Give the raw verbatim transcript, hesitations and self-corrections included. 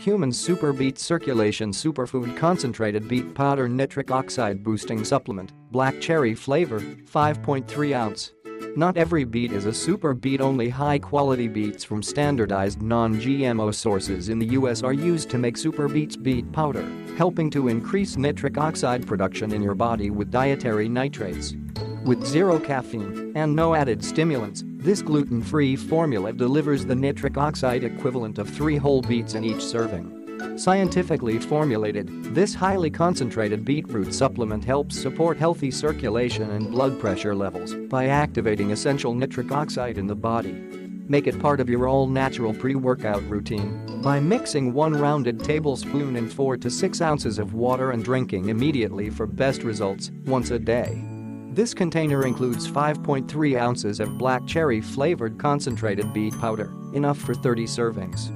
Human SuperBeets Circulation Superfood Concentrated Beet Powder Nitric Oxide Boosting Supplement, Black Cherry Flavor, five point three ounce. Not every beet is a super beet. Only high-quality beets from standardized non G M O sources in the U S are used to make SuperBeets beet powder, helping to increase nitric oxide production in your body with dietary nitrates. With zero caffeine and no added stimulants, this gluten-free formula delivers the nitric oxide equivalent of three whole beets in each serving. Scientifically formulated, this highly concentrated beetroot supplement helps support healthy circulation and blood pressure levels by activating essential nitric oxide in the body. Make it part of your all-natural pre-workout routine by mixing one rounded tablespoon in four to six ounces of water and drinking immediately for best results once a day. This container includes five point three ounces of black cherry flavored concentrated beet powder, enough for thirty servings.